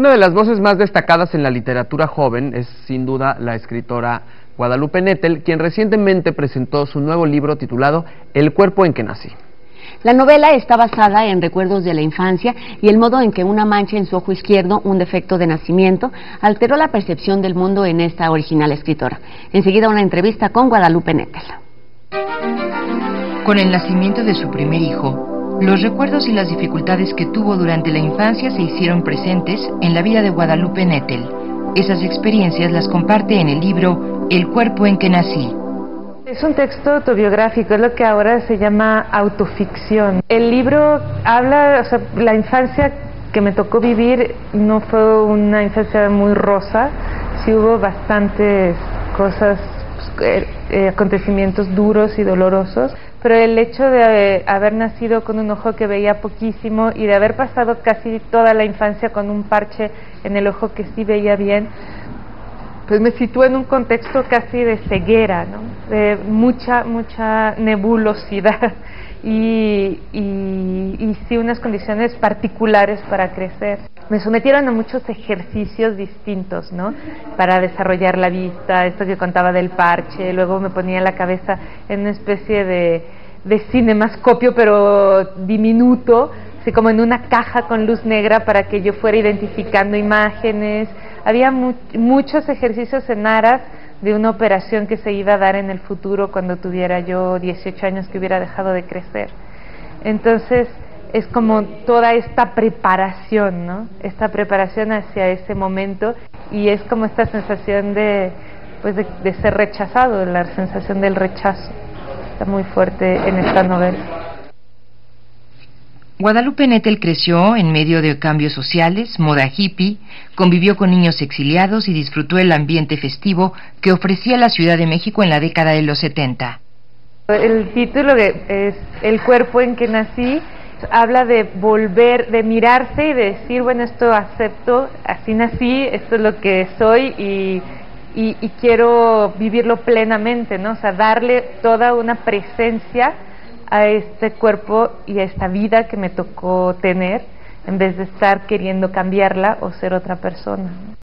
Una de las voces más destacadas en la literatura joven es sin duda la escritora Guadalupe Nettel, quien recientemente presentó su nuevo libro titulado El cuerpo en que nací. La novela está basada en recuerdos de la infancia y el modo en que una mancha en su ojo izquierdo, un defecto de nacimiento, alteró la percepción del mundo en esta original escritora. Enseguida una entrevista con Guadalupe Nettel. Con el nacimiento de su primer hijo, los recuerdos y las dificultades que tuvo durante la infancia se hicieron presentes en la vida de Guadalupe Nettel. Esas experiencias las comparte en el libro El cuerpo en que nací. Es un texto autobiográfico, es lo que ahora se llama autoficción. El libro habla, la infancia que me tocó vivir no fue una infancia muy rosa, sí hubo bastantes cosas, acontecimientos duros y dolorosos, pero el hecho de haber nacido con un ojo que veía poquísimo y de haber pasado casi toda la infancia con un parche en el ojo que sí veía bien, pues me sitúo en un contexto casi de ceguera, ¿no? De mucha nebulosidad y sí unas condiciones particulares para crecer. Me sometieron a muchos ejercicios distintos, ¿no? Para desarrollar la vista, esto que contaba del parche, luego me ponía la cabeza en una especie de cinemascopio pero diminuto, así como en una caja con luz negra para que yo fuera identificando imágenes. Había muchos ejercicios en aras de una operación que se iba a dar en el futuro cuando tuviera yo 18 años, que hubiera dejado de crecer. Entonces es como toda esta preparación, ¿no? Esta preparación hacia ese momento, y es como esta sensación de ser rechazado, la sensación del rechazo. Está muy fuerte en esta novela. Guadalupe Nettel creció en medio de cambios sociales, moda hippie, convivió con niños exiliados y disfrutó el ambiente festivo que ofrecía la Ciudad de México en la década de los 70. El título es El cuerpo en que nací, habla de volver, de mirarse y de decir, bueno, esto acepto, así nací, esto es lo que soy y quiero vivirlo plenamente, ¿no? O sea, darle toda una presencia a este cuerpo y a esta vida que me tocó tener, en vez de estar queriendo cambiarla o ser otra persona.